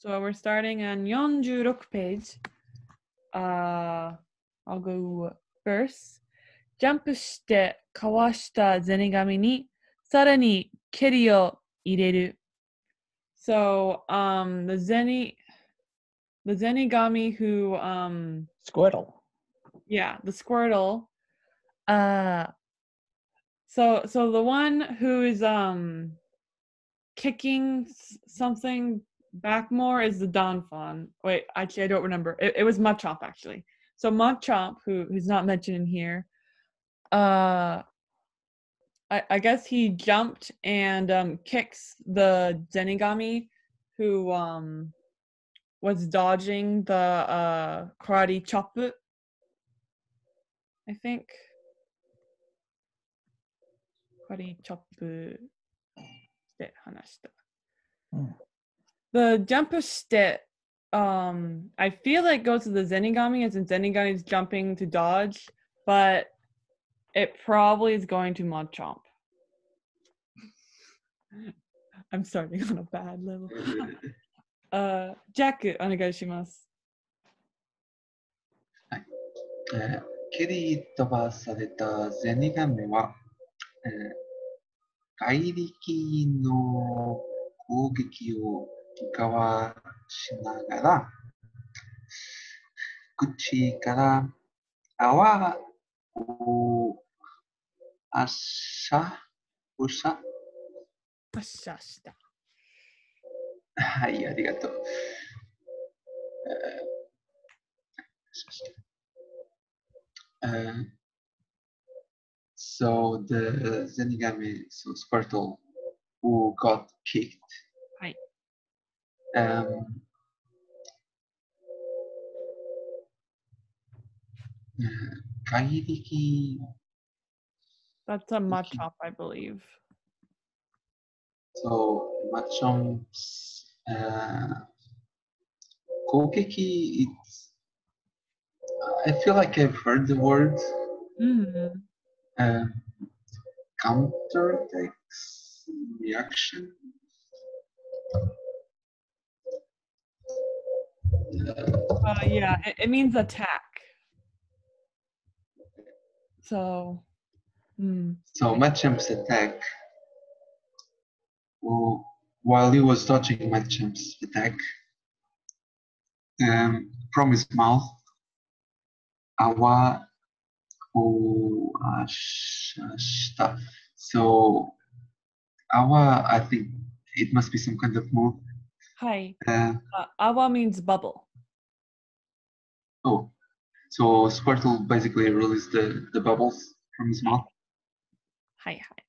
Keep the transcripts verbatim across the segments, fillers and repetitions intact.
So we're starting on Yonjuuroku page. Uh, I'll go first. Jump shite kawashita Zenigami ni sarani keri o ireru. So um, the Zeni, the Zenigami who um, Squirtle. Yeah, the Squirtle. Uh, so so the one who is um kicking something back more is the Donphan. Wait, actually I don't remember. It, it was Machop actually. So Machamp, who who's not mentioned in here, uh, I I guess he jumped and um kicks the Zenigami, who um was dodging the uh karate chop, I think. Karate chop. Mm. The jumper shite, um, I feel like goes to the Zenigami, as in Zenigami is jumping to dodge, but it probably is going to Machamp. I'm starting on a bad level. uh, Jaku, onegai shimasu. Hi. Uh, keri tobasareta Zenigami wa, uh, gairiki no kogeki o かわしながら口から泡をあっしゃうしゃあっしゃした。はい、ありがとう。Uh, so the Zenigami, so Squirtle, who got kicked. Um, That's a Machop, I believe. So Machomp's uh, Kokeki, it's, I feel like I've heard the word. Mm-hmm. uh, counter attacks reaction. Uh, yeah, it, it means attack. So, mm. so Machamp's attack. Well, while he was dodging Machamp's attack, um, from his mouth, awa o ashita. So, awa, I think it must be some kind of move. Hi. Uh, uh, awa means bubble. Oh, so Squirtle basically released the, the bubbles from his mouth. Hi, hi.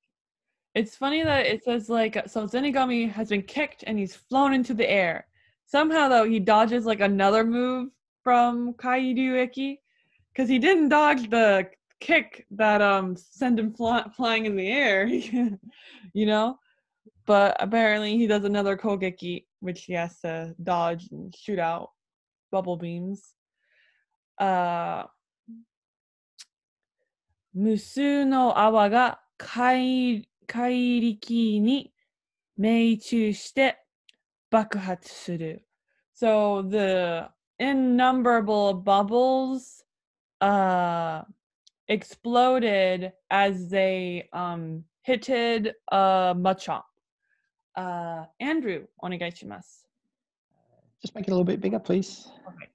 It's funny that it says, like, so Zenigami has been kicked and he's flown into the air. Somehow, though, he dodges, like, another move from Kairyueki, because he didn't dodge the kick that um sent him fly flying in the air, you know? But apparently he does another Kogeki, which he has to dodge and shoot out bubble beams. Uh, Musu no awa ga kairiki ni meichū shite bakuhatsu suru. So the innumerable bubbles uh, exploded as they um, hitted uh, Machamp. Uh, Andrew, onegai shimasu. Just make it a little bit bigger, please. Okay.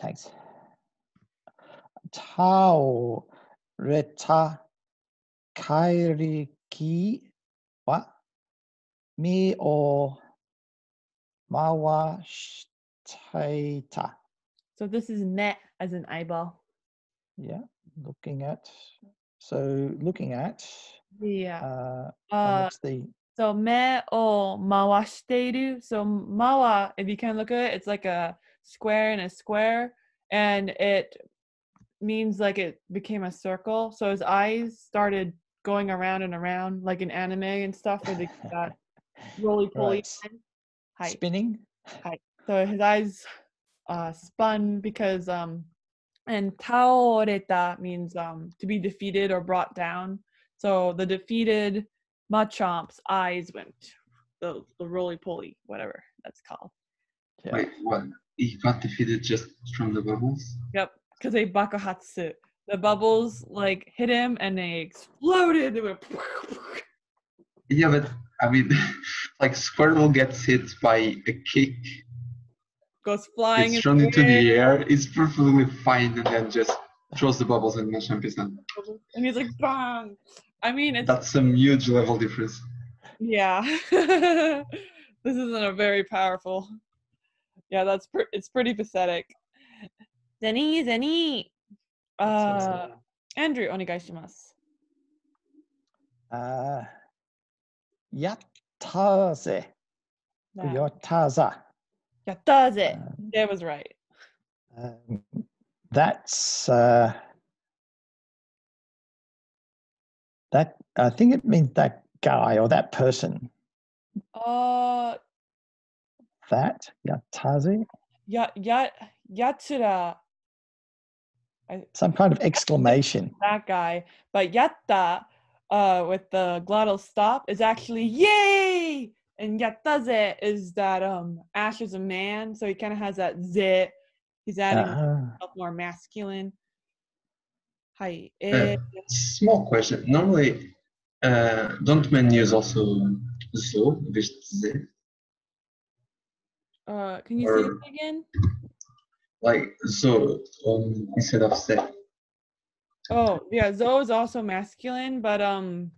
Thanks. Tao reta kairiki wa mi o mawashitaita. So this is me as an eyeball. Yeah, looking at. So looking at. Yeah. Uh, uh, the... So me o mawashiteiru. So mawa, if you can look at it, it's like a square in a square, and it means like it became a circle. So his eyes started going around and around, like in anime and stuff, where they get that roly poly right. Spinning. Hi. So his eyes uh, spun because um, and taoreta means um to be defeated or brought down. So the defeated Machamp's eyes went the, the roly-poly, whatever that's called. Yeah. Wait, what? He got defeated just from the bubbles? Yep, because they Bakuhatsu. The bubbles, like, hit him, and they exploded. They went... Yeah, but, I mean, like, Squirtle gets hit by a kick. Goes flying. It's thrown into the air. It's perfectly fine, and then just throws the bubbles, and Machamp is done. And he's like, bang! I mean, it's... That's some huge level difference. Yeah. This isn't a very powerful... Yeah, that's pr- it's pretty pathetic. Zeni, Zeni! Uh, Andrew, onegaishimasu. Uh, yattaze. Nah. Yotaza. Yattaze. Um, that was right. Um, that's, uh, that, I think it means that guy or that person. Uh, that, yattaze. Ya, ya, yatsura. I, Some kind of exclamation. That guy. But yatta, uh, with the glottal stop, is actually yay! And yattaze is that um, Ash is a man, so he kind of has that ze. He's adding uh-huh. more masculine. Hi. Uh, small question. Normally, uh, don't men use also zo, this ze? Uh, can you or... say it again? Like zo um, instead of se. Oh yeah, zo is also masculine, but um,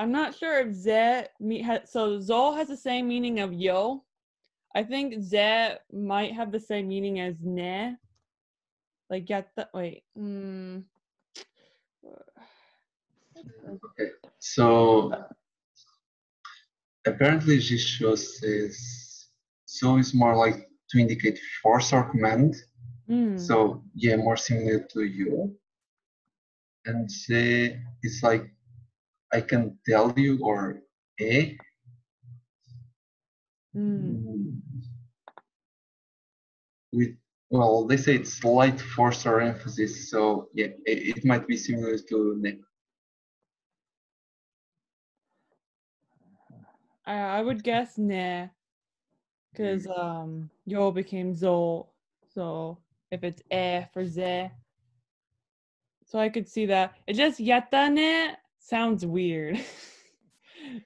I'm not sure if ze me ha- so zo has the same meaning of yo. I think ze might have the same meaning as ne. Like yatta. Wait. Mm. Okay. So apparently, Jisho says zo is more like. To indicate force or command, mm. so yeah, more similar to you. And say it's like I can tell you or eh. Mm. With well, they say it's light force or emphasis, so yeah, it, it might be similar to ne. I, I would guess ne. Because um, yo became zo, so if it's eh for ze, so I could see that. It just yatane sounds weird.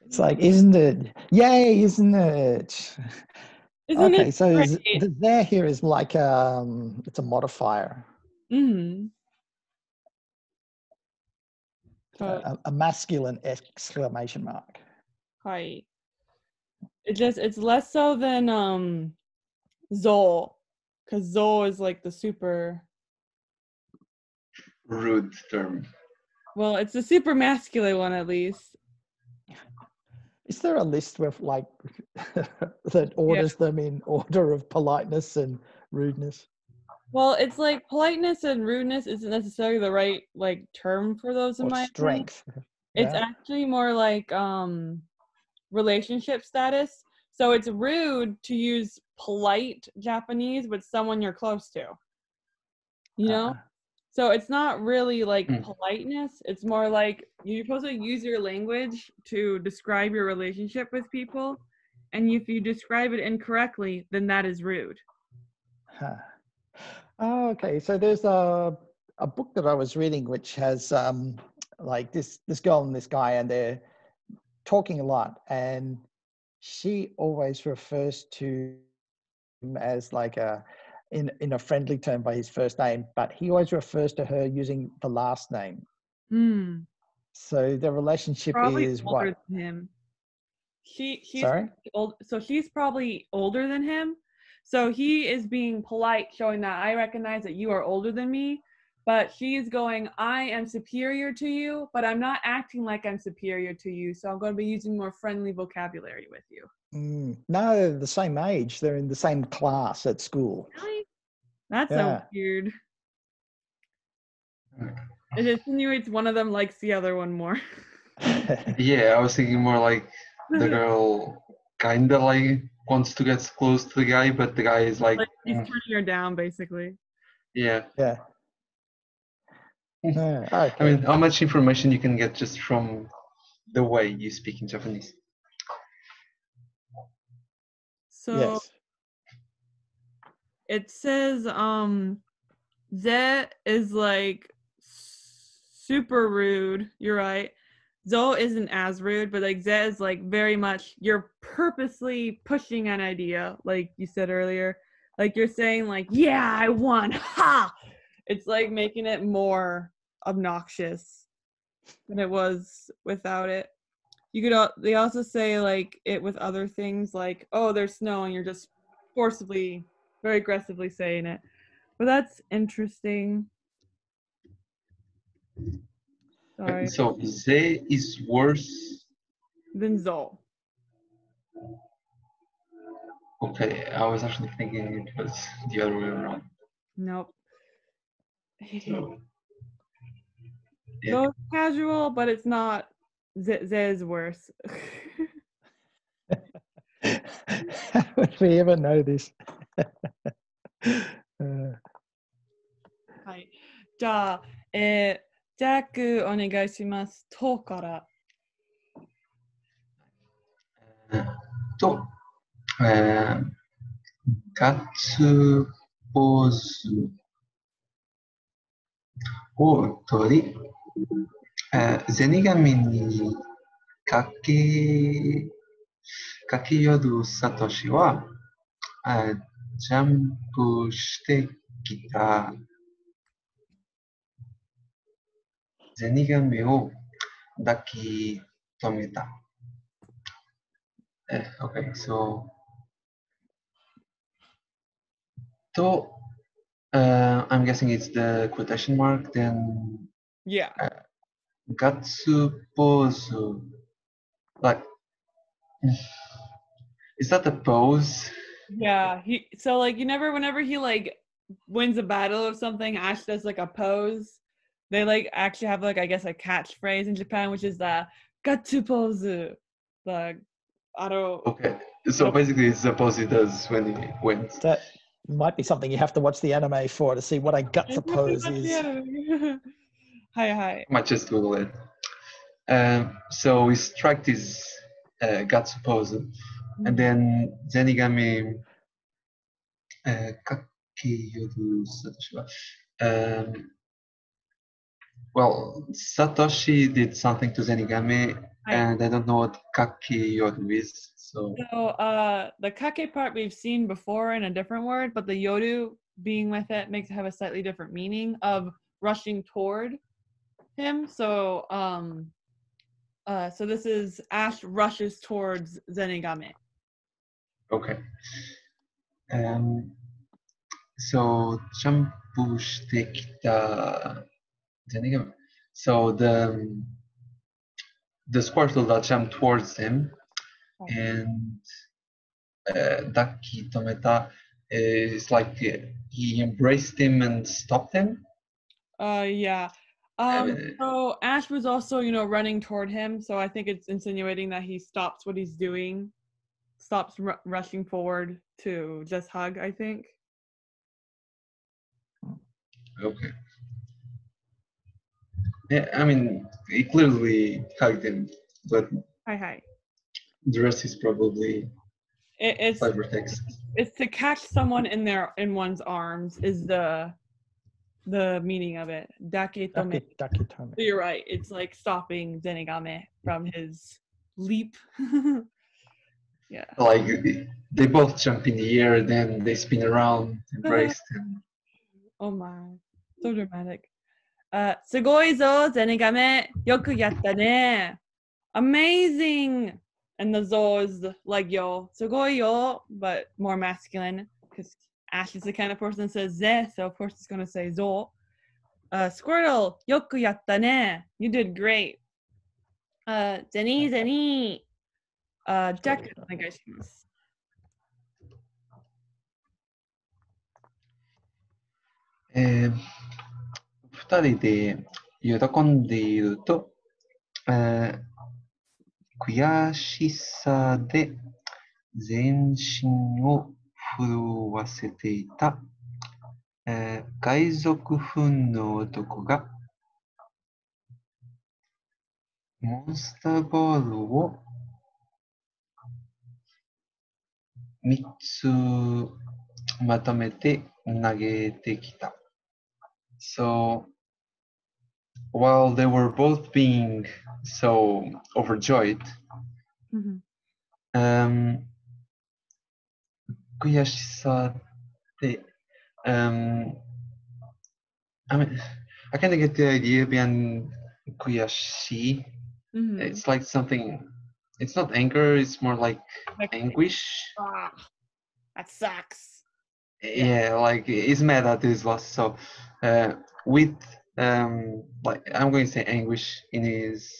It's like, isn't it? Yay, isn't it? Isn't okay, it so right? is, the there here is like um, it's a modifier. Mm-hmm. A, a masculine exclamation mark. Hi. It just it's less so than um Zol, because Zol is like the super rude term. Well, it's the super masculine one at least. Is there a list with like that orders yeah. them in order of politeness and rudeness? Well, it's like politeness and rudeness isn't necessarily the right like term for those in or my strength. Yeah. It's actually more like um relationship status. So it's rude to use polite Japanese with someone you're close to, you know? Uh-huh. So it's not really like mm. politeness. It's more like you're supposed to use your language to describe your relationship with people. And if you describe it incorrectly, then that is rude. Huh. Oh, okay. So there's a a book that I was reading, which has um, like this, this girl and this guy, and they're talking a lot, and she always refers to him as like a in in a friendly term by his first name, but he always refers to her using the last name. Mm. So the relationship probably is older what? Than him. She she's Sorry? Old, so she's probably older than him. So he is being polite, showing that I recognize that you are older than me. But she's going, I am superior to you, but I'm not acting like I'm superior to you, so I'm going to be using more friendly vocabulary with you. Mm. No, they're the same age. They're in the same class at school. Really? That sounds yeah. weird. It insinuates one of them likes the other one more. Yeah, I was thinking more like the girl kind of like wants to get close to the guy, but the guy is like... like he's turning her down, basically. Yeah. Yeah. No, okay. I mean, how much information you can get just from the way you speak in Japanese? So yes. It says um Ze is like super rude. You're right. Zo isn't as rude, but like Ze is like very much you're purposely pushing an idea, like you said earlier. Like you're saying like, yeah, I won. Ha! It's like making it more obnoxious than it was without it. You could they also say like it with other things like, oh, there's snow, and you're just forcibly, very aggressively saying it. But that's interesting. Sorry. So Ze is worse than Zol. Okay, I was actually thinking it was the other way around. Nope. So, yeah. So it's casual, but it's not. Ze, Ze is worse. How would we ever know this? uh. Hi. じゃあ、 えー Jaku, onegai shimasu. To kara. To. Gatsu pozu. O tori. Zenigami ni kaki kakiyoru Satoshi wa jump shite kita. Zenigami wo dakitometa. Okay, so to uh, I'm guessing it's the quotation mark then. Yeah. Uh, Gatsu pozu. Like, is that the pose? Yeah. He so like you never whenever he like wins a battle or something, Ash does like a pose. They like actually have like I guess a catchphrase in Japan, which is the Gatsu pozu. The I don't. Okay, so basically it's the pose he does when he wins. That might be something you have to watch the anime for to see what a Gatsu pose is. Hi hi. I might just Google it. Um, so we strike this uh, Gatsu pose, and then Zenigami uh, kakiyoru Satoshi. Um, Well, Satoshi did something to Zenigami, and I don't know what kakiyoru is. So, so uh, the kake part we've seen before in a different word, but the yoru being with it makes it have a slightly different meaning of rushing toward him. So, um, uh, so this is Ash rushes towards Zenigami. Okay. Um. So, jumpu shite kita. So the the Squirtle that jumped towards him, and Daki Tometa is like he embraced him and stopped him. Uh yeah. Um. So Ash was also you know running toward him, so I think it's insinuating that he stops what he's doing, stops r rushing forward to just hug. I think. Okay. Yeah, I mean, he clearly hugged him, but hi, hi. The rest is probably it, it's, cybertext. It's to catch someone in their in one's arms is the the meaning of it. Daketome. Daketome. So you're right. It's like stopping Zenigami from his leap. Yeah. Like they both jump in the air, then they spin around, embraced him. Oh my! So dramatic. Uh, Sugoizo Zenigame yoku yatta ne. Amazing. And the zo is like yo, sugoi yo, but more masculine because Ash is the kind of person that says ze, so of course it's gonna say zo. Uh, Squirtle yoku yatta ne. You did great. Uh, zeni zeni. Uh, Jack. Um. 二人で喜んでいると、えー、悔しさで全身を震わせていた、えー、海賊風の男がモンスターボールを threeつ まとめて 投げてきた. So while they were both being so overjoyed, mm-hmm. um, kuyashisa-te, um, I mean, I kind of get the idea behind kuyashi. Mm-hmm. It's like something, it's not anger, it's more like, like anguish. Ah, that sucks. Yeah, yeah, like he's mad at his loss. So uh, with um, like I'm going to say anguish in his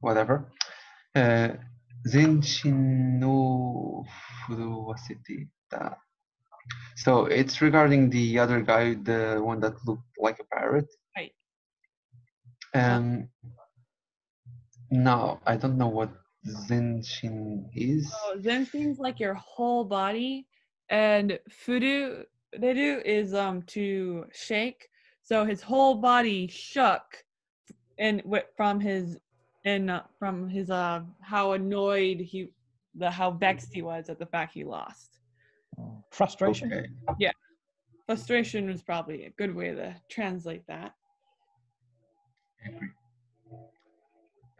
whatever. Uh, so it's regarding the other guy, the one that looked like a pirate. Right. Um. No, I don't know what zenshin is. Oh, zenshin's like your whole body. And furu reru is um to shake, so his whole body shook, and from his and uh, from his uh how annoyed he, the how vexed he was at the fact he lost. Frustration. Okay. Yeah, frustration was probably a good way to translate that.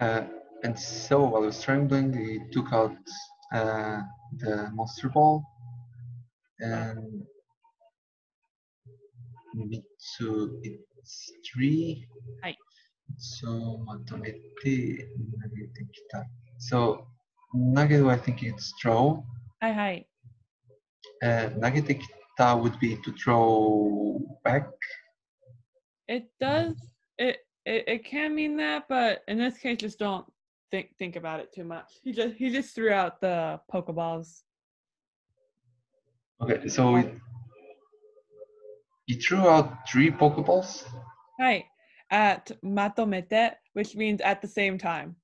Uh, and so while he was trembling, he took out uh, the monster ball. And Mitsu, it's three. Hi. So Matomete Nagete Kita. So Nagedo, I think it's throw. Hi hi. Uh, Nagete Kita would be to throw back. It does it, it it can mean that, but in this case just don't think think about it too much. He just he just threw out the Pokeballs. Okay, so it, it threw out three Pokeballs? Right, at Matomete, which means at the same time.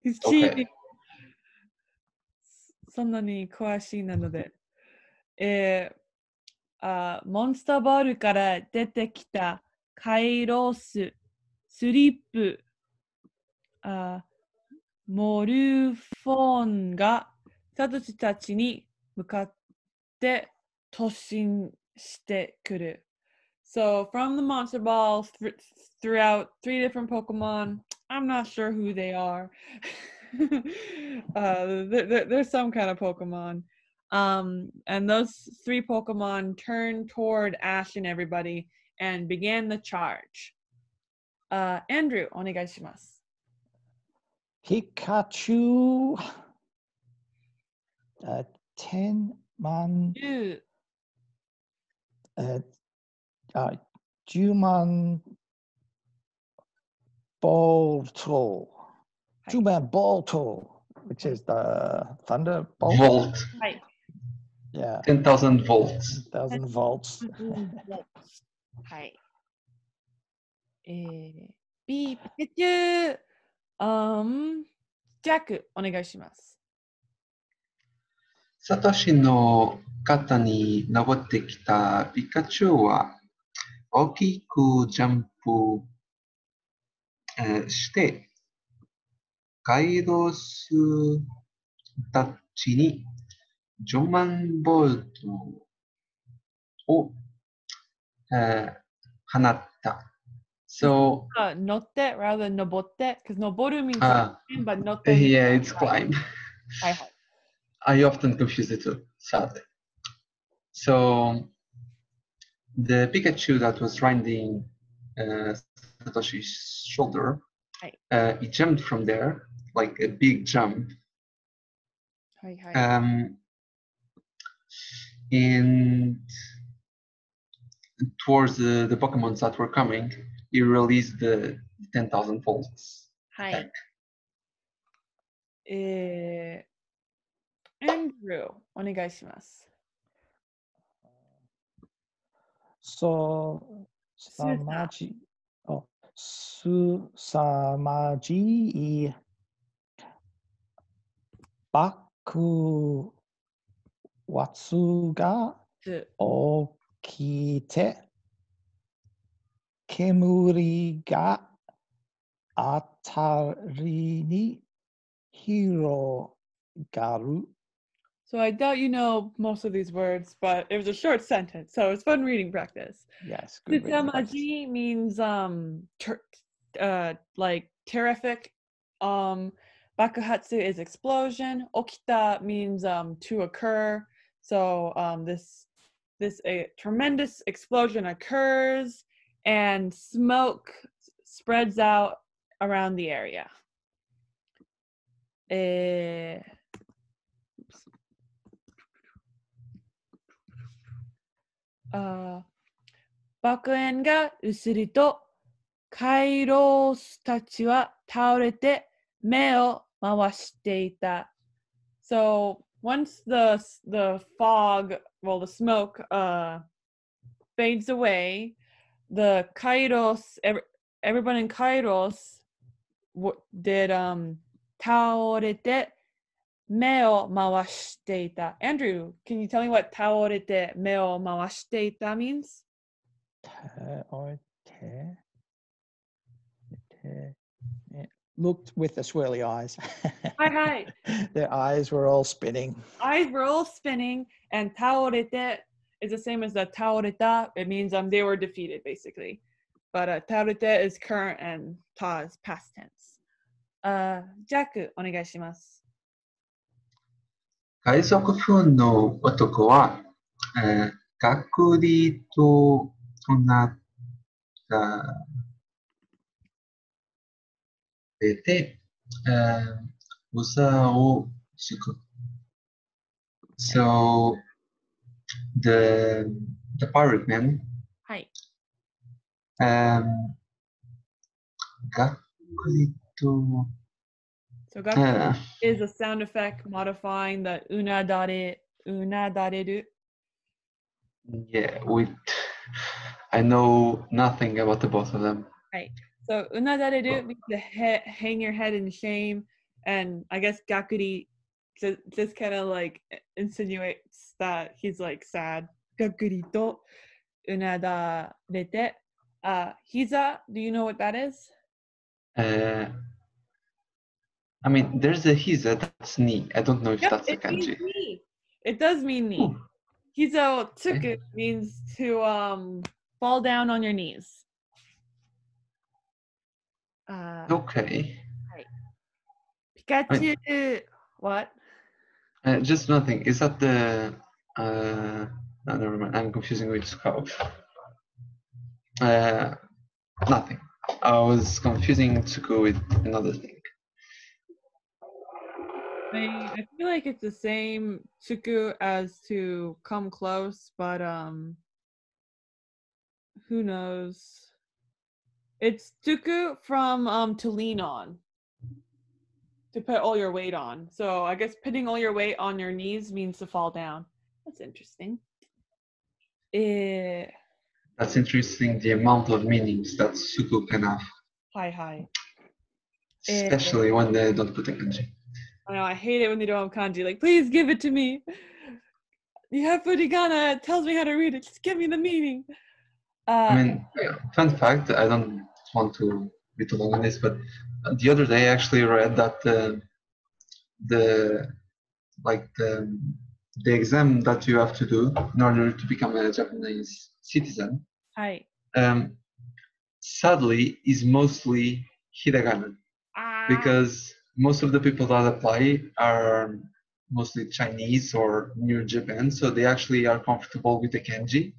He's cheating. Sonnani kuwashii nanode. Eh, Monster Ball kara dete kita Kairos Slip Morphone ga Satoshi tachi ni 向かって突進してくる. So from the monster balls th throughout three different Pokemon, I'm not sure who they are. uh, th th there's some kind of Pokemon, um, and those three Pokemon turned toward Ash and everybody and began the charge. Uh, Andrew, onegaishimasu. Pikachu. Uh, Ten man, uh, uh, Juman ball throw, Juman ball throw, which is the thunder bolt. Volt. Right. Yeah. Ten thousand volts. Ten thousand volts. Hi. B Pikachu. Um, Jack, onegaishimasu. Satoshi no kata ni nabotte kita Pikachu wa okiku jumpu shite Kairosu tachi ni Juman Bolt o hanatta. So uh, notte rather than nobotte, because noboru means uh, climb, but notte. Yeah, it's climb. I often confuse the two, sadly. So the Pikachu that was riding uh, Satoshi's shoulder, hi. Uh, he jumped from there, like a big jump. Hi, hi. Um, and towards the, the Pokemons that were coming, he released the ten thousand volts. Hi. Andrew, onegaishimasu. So, Samaji, oh, Su Samaji, Baku Watsuga, Okite, Kemuri ga Atari ni Hiro garu. So I doubt you know most of these words, but it was a short sentence, so it's fun reading practice. Yes. Good reading practice. Tetsamaji means um, ter- uh, like terrific. Um, bakuhatsu is explosion. Okita means um, to occur. So um, this this a tremendous explosion occurs, and smoke spreads out around the area. Uh, Uh, Bakuen ga usuru to kairou tachi wa taurete me o mawashite ita. So once the the fog, well, the smoke uh, fades away, the kairos, every, everyone in kairos w- did um taurete me o mawashite ita. Andrew, can you tell me what taorete me o mawashite ita means? Taorete looked with the swirly eyes. Hi, hi. Their eyes were all spinning. Eyes were all spinning, and taorete is the same as the taoreta. It means um they were defeated, basically. But uh, taorete is current and ta is past tense. Uh, Jaku, onegai shimasu. 海賊不の男は、えー、隔離となって、えー、うさを敷く。 So the the pirate man. はい。 Um, 隔離と So Gattsu uh, is a sound effect modifying the unadare, unadareru. Yeah, with I know nothing about the both of them. Right. So unadareru means to he- hang your head in shame, and I guess Gakuri just, just kind of like insinuates that he's like sad. Gakuri to unadarete. Uh, Hiza, do you know what that is? Uh. I mean, there's a Hiza that's knee. I don't know if yep, that's a kanji. It does mean knee. Hiza tsuku means to um, fall down on your knees. Uh, okay. Right. Pikachu. I mean, what? Uh, just nothing. Is that the. Uh, no, never mind. I'm confusing with Scout. Uh, nothing. I was confusing tsuku with another thing. I feel like it's the same tsuku as to come close, but um, who knows? It's tsuku from um to lean on, to put all your weight on. So I guess putting all your weight on your knees means to fall down. That's interesting. It... That's interesting. The amount of meanings that tsuku can have. Hi hi. Especially it... when they don't put a kanji. I know, I hate it when they don't have kanji. Like, please give it to me. You have furigana. It tells me how to read it. Just give me the meaning. Uh, I mean, fun fact, I don't want to be too long on this, but the other day I actually read that uh, the like the, the exam that you have to do in order to become a Japanese citizen, hi. Um, sadly, is mostly hiragana. Ah. Because... most of the people that apply are mostly Chinese or near Japan, so they actually are comfortable with the kanji.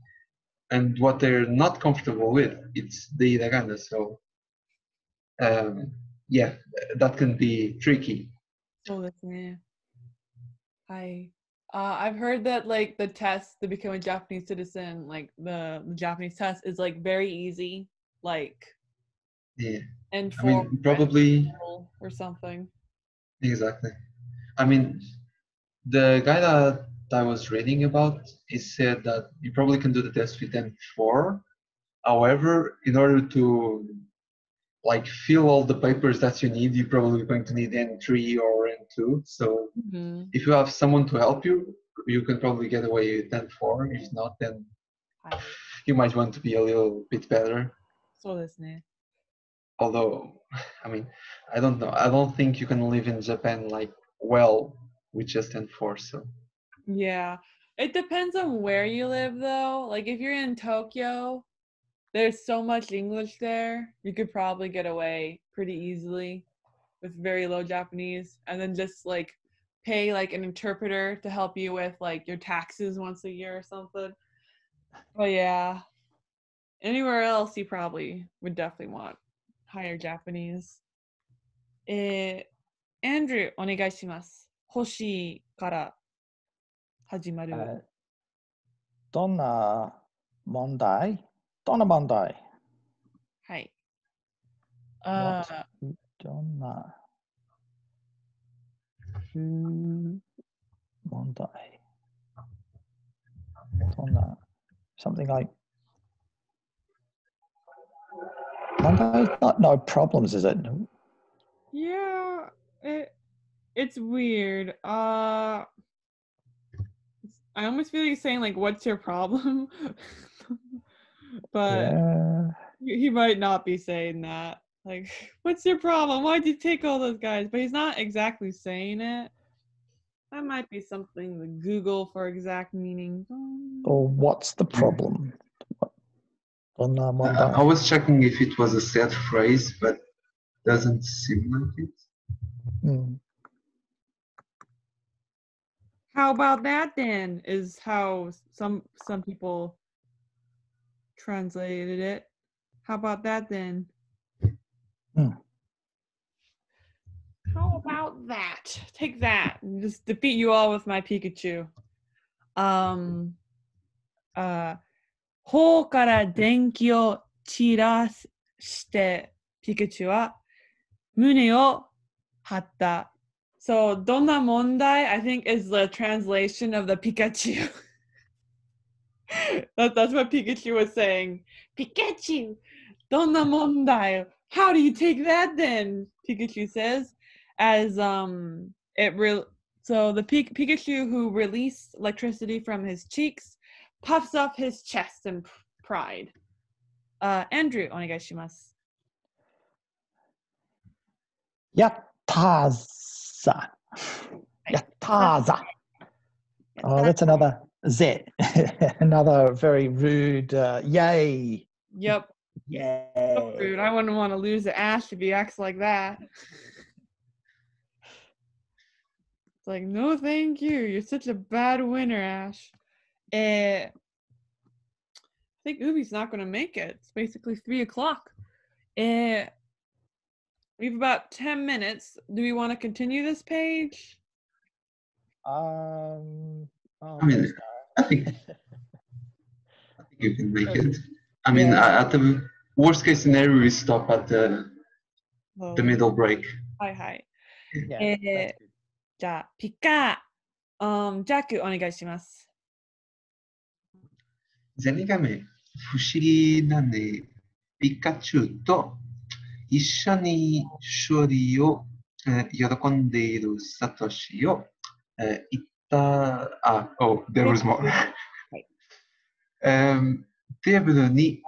And what they're not comfortable with, it's the hiragana. So, um, yeah, that can be tricky. Oh, that's me. Hi. Uh, I've heard that like the test to become a Japanese citizen, like the, the Japanese test, is like very easy. Like. Yeah. And for I mean, probably or something. Exactly. I mean, the guy that I was reading about, he said that you probably can do the test with M four. However, in order to like fill all the papers that you need, you're probably going to need N three or N two. So mm-hmm. if you have someone to help you, you can probably get away with M four. If not, then you might want to be a little bit better. So that's nice. Although, I mean, I don't know. I don't think you can live in Japan like well with just N four. So Yeah. It depends on where you live, though. Like, if you're in Tokyo, there's so much English there. You could probably get away pretty easily with very low Japanese. And then just, like, pay, like, an interpreter to help you with, like, your taxes once a year or something. But, yeah. Anywhere else, you probably would definitely want higher Japanese. Eh, Andrew, onegai shimasu. Hoshi kara. 始まる。Uh, どんな問題？どんな問題？はい。Uh, What, どんな問題？どんな something like 問題 is not no problems, is it? Yeah, it it's weird. Uh. I almost feel like he's saying, like, what's your problem? But yeah. He might not be saying that. Like, what's your problem? Why'd you take all those guys? But he's not exactly saying it. That might be something to Google for exact meaning. Or what's the problem? I was checking if it was a set phrase, but doesn't seem like it. Mm. How about that then, is how some some people translated it. How about that then? Hmm. How about that? Take that. Just defeat you all with my Pikachu. Um uh Hou kara denki o chirashite Pikachu wa mune o hatta. So, Donna Mondai, I think, is the translation of the Pikachu. that, that's what Pikachu was saying. Pikachu! Donna Mondai! How do you take that then? Pikachu says. As, um, it re- so the P- Pikachu who released electricity from his cheeks puffs up his chest in p- pride. Uh, Andrew, onegai shimasu. Yattaz. Yattaza. Oh, that's another Z. Another very rude uh, yay. Yep. Yay. So rude. I wouldn't want to lose to Ash if he acts like that. It's like, no, thank you. You're such a bad winner, Ash. Uh, I think Ubi's not going to make it. It's basically three o'clock. Uh, We have about ten minutes. Do we want to continue this page? Um, oh, I mean, I think, I think you can make it. I mean, yeah. At the worst case scenario, we stop at the oh. the middle break. Hi, hi. Yeah. Ja, Pika. Um, Jaku, onegai shimasu. Zenigami, fushiri nane Pikachu to. 一緒に勝利を喜んでいるサトシをいったあ、oh, there was more テーブルに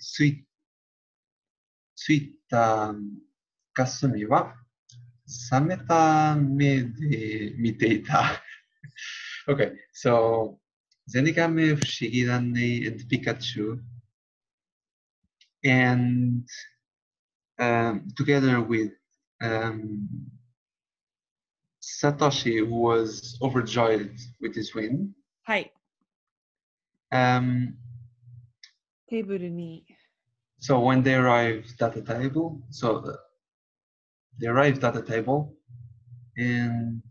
ついたカスミは冷めた目で見ていた Okay, so Zenigami, Fushigirane, and Pikachu and Um, together with um, Satoshi, who was overjoyed with his win. Hi. Um, table ni. So when they arrived at the table, so uh, they arrived at the table, and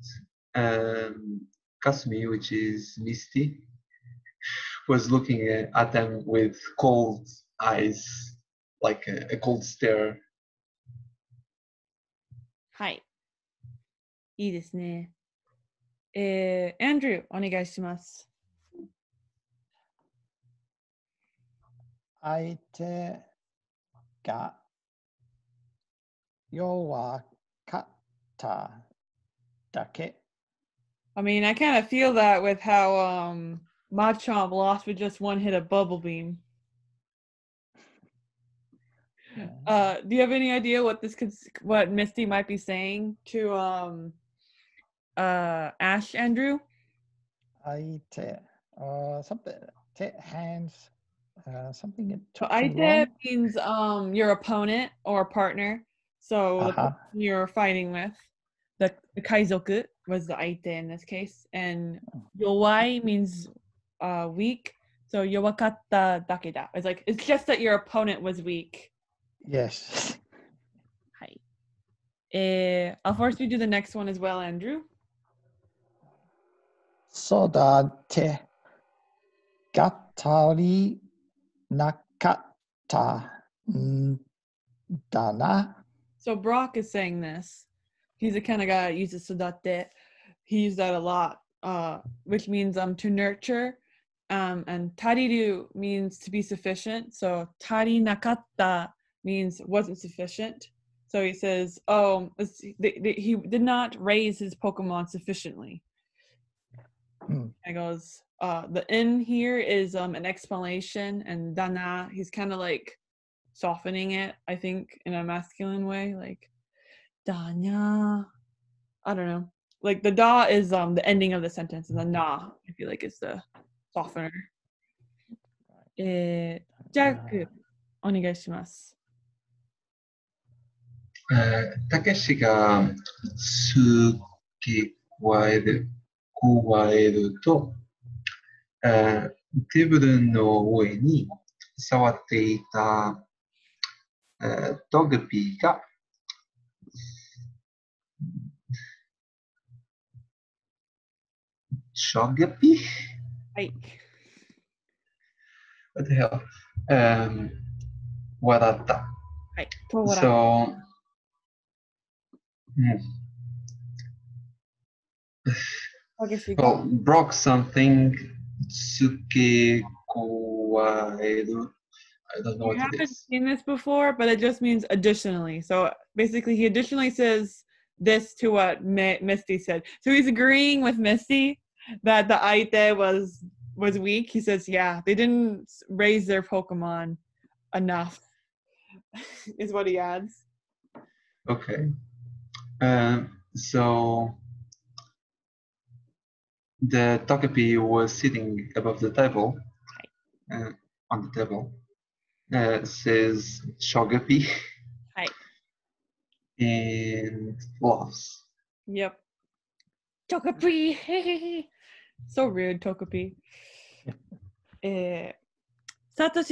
um, Kasumi, which is Misty, was looking at them with cold eyes, like a, a cold stare. はい。いいですね。えー、Andrew、お願いします。相手が弱かっただけ。I mean, I kind of feel that with how um, Machamp lost with just one hit of Bubble Beam. Uh, do you have any idea what this could, what Misty might be saying to um, uh, Ash, Andrew? Aite, uh, something, te, hands, uh, something. So aite means um your opponent or partner. So uh-huh. the you're fighting with, the, the kaizoku was the aite in this case, and yowai means uh weak. So yowakatta dakeda. It's like it's just that your opponent was weak. Yes. Hi. Uh, I'll force you to do the next one as well, Andrew. Sodate gatari nakata dana. So Brock is saying this. He's the kind of guy that uses sodate. He used that a lot, uh, which means um to nurture. Um, and tariru means to be sufficient. So tari nakata means wasn't sufficient. So he says, oh, the, the, he did not raise his Pokemon sufficiently. Hmm. And goes, uh, the in here is um, an explanation, and dana, he's kind of like softening it, I think, in a masculine way, like dana. I don't know. Like the da is um, the ending of the sentence, and the na, I feel like, is the softener. Eh, Jack, onegaishimasu. Takeshi ga tsukiwaeru. 加えると、テーブルの上に触っていたトゲピがトゲピはい。What the hell? Um, 笑った。はい。と笑った。So, うん。Oh, Brock something tsuke kowaeru. I don't know what it is. I haven't seen this before, but it just means additionally. So basically, he additionally says this to what Mi Misty said. So he's agreeing with Misty that the aite was was weak. He says, yeah, they didn't raise their Pokemon enough, is what he adds. Okay. Um, so... The Togepi was sitting above the table, uh, on the table. Uh, says Shogepi. Hi. And laughs. Yep. Togepi. So rude, Togepi. Satoshi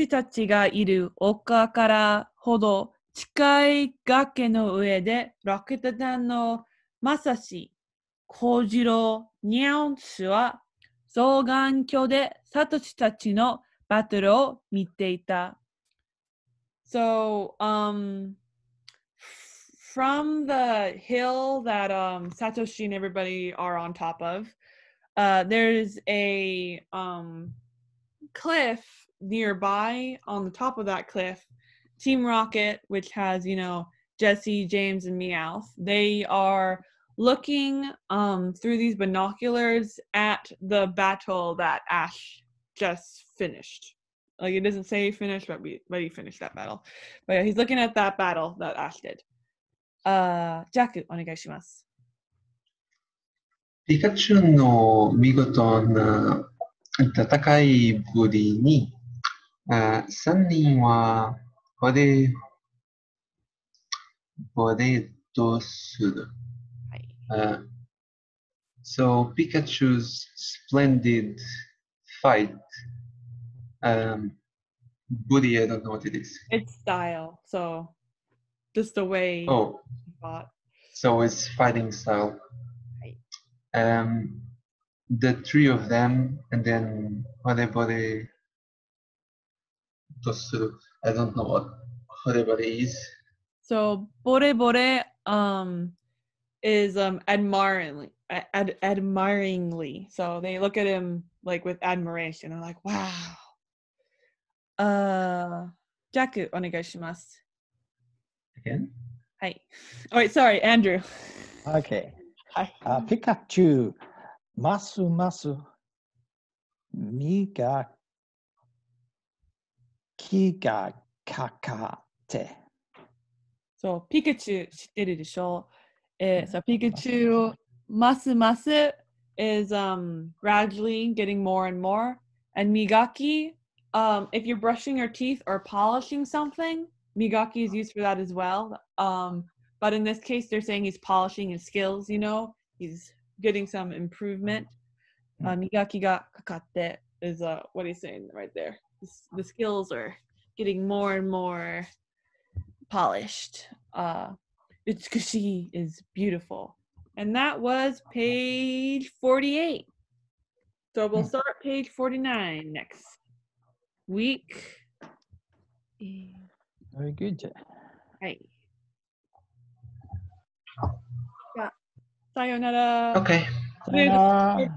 tachi ga iru oka kara hodo chikai gake no ue de Rakuten no Masashi Kojiro Meowthは双眼鏡でサトシたちのバトルを見ていた。So, um, from the hill that um, Satoshi and everybody are on top of, uh, there's a um, cliff nearby. On the top of that cliff, Team Rocket, which has, you know, Jesse, James, and Meowth, they are looking um, through these binoculars at the battle that Ash just finished. Like, it doesn't say he finished, but, we, but he finished that battle. But yeah, he's looking at that battle that Ash did. Uh, Jaku, onegaishimasu. Pikachu no migoto na tatakai buri ni san nin wa bore boreto suru. Uh, so Pikachu's splendid fight, um, Buddy, I don't know what it is. It's style, so just the way oh. he fought. So it's fighting style. Right. Um, the three of them, and then Horebore Tosuru. I don't know what Horebore is. So Borebore, um, is um admiringly ad admiringly so they look at him like with admiration. They're like, wow. uh Jaku, onegaishimasu. Again? Hi. Oh wait, sorry, Andrew. Okay. Hi. Uh, Pikachu masu masu miga kiga kakate. So Pikachu shiteru desho. Eh, so Pikachu, masu masu is um, gradually getting more and more. And migaki, um, if you're brushing your teeth or polishing something, migaki is used for that as well. Um, but in this case, they're saying he's polishing his skills, you know? He's getting some improvement. Uh, migaki ga kakatte is uh, what he's saying right there. The skills are getting more and more polished. Uh, Utsukushii is beautiful. And that was page forty-eight. So we'll start page forty-nine next week. Very good. Right. Yeah. Sayonara. Okay. Sayonara.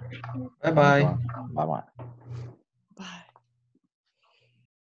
Bye-bye. Bye-bye.